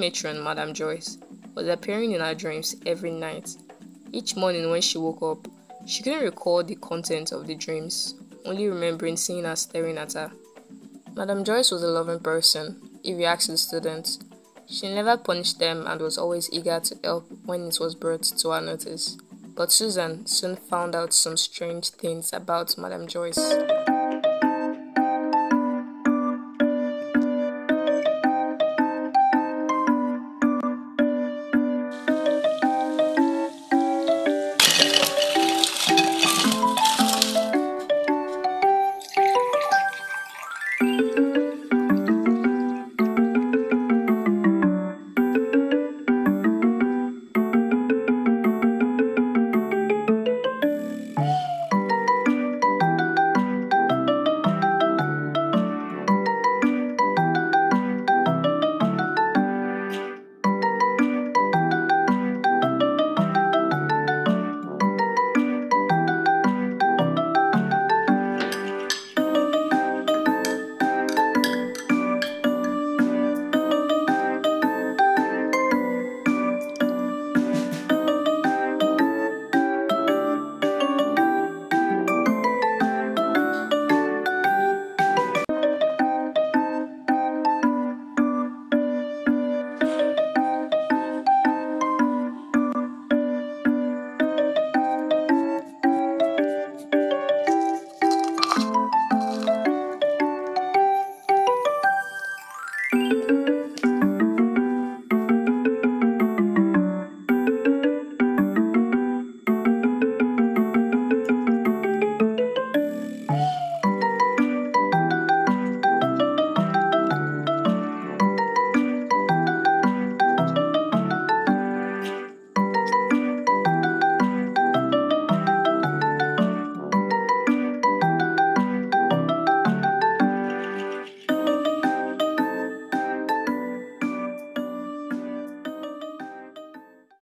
Matron, Madame Joyce, was appearing in her dreams every night. Each morning when she woke up, she couldn't recall the contents of the dreams, only remembering seeing her staring at her. Madame Joyce was a loving person, if you ask the students. She never punished them and was always eager to help when it was brought to her notice. But Susan soon found out some strange things about Madame Joyce.